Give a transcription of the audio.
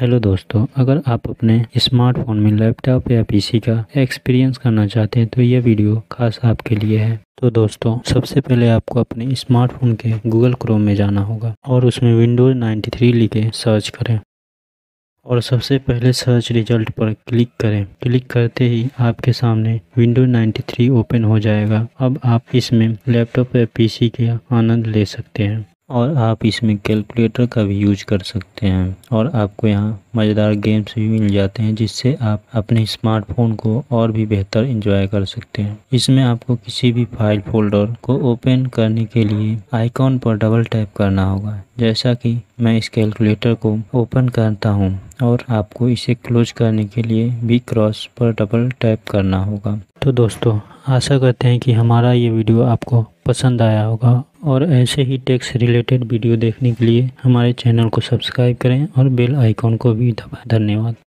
Hello दोस्तों, अगर आप अपने स्मार्टफोन में लैपटॉप या पीसी का एक्सपीरियंस करना चाहते हैं तो यह वीडियो खास आपके लिए है। तो दोस्तों, सबसे पहले आपको अपने स्मार्टफोन के गूगल क्रोम में जाना होगा और उसमें विंडोज 93 लिखे सर्च करें और सबसे पहले सर्च रिजल्ट पर क्लिक करें। क्लिक करते ही आपके सामने विंडोज 93 ओपन हो जाएगा। अब आप इसमें लैपटॉप या पीसी का आनंद ले सकते हैं और आप इसमें कैलकुलेटर का भी यूज कर सकते हैं और आपको यहाँ मज़ेदार गेम्स भी मिल जाते हैं जिससे आप अपने स्मार्टफोन को और भी बेहतर एंजॉय कर सकते हैं। इसमें आपको किसी भी फाइल फोल्डर को ओपन करने के लिए आइकॉन पर डबल टैप करना होगा। जैसा कि मैं इस कैलकुलेटर को ओपन करता हूँ और आपको इसे क्लोज करने के लिए भी क्रॉस पर डबल टैप करना होगा। तो दोस्तों, आशा करते हैं कि हमारा ये वीडियो आपको पसंद आया होगा और ऐसे ही टेक्स्ट रिलेटेड वीडियो देखने के लिए हमारे चैनल को सब्सक्राइब करें और बेल आइकॉन को भी दबाएं। धन्यवाद।